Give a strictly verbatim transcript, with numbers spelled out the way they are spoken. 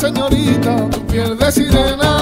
Señorita, tu piel de sirena.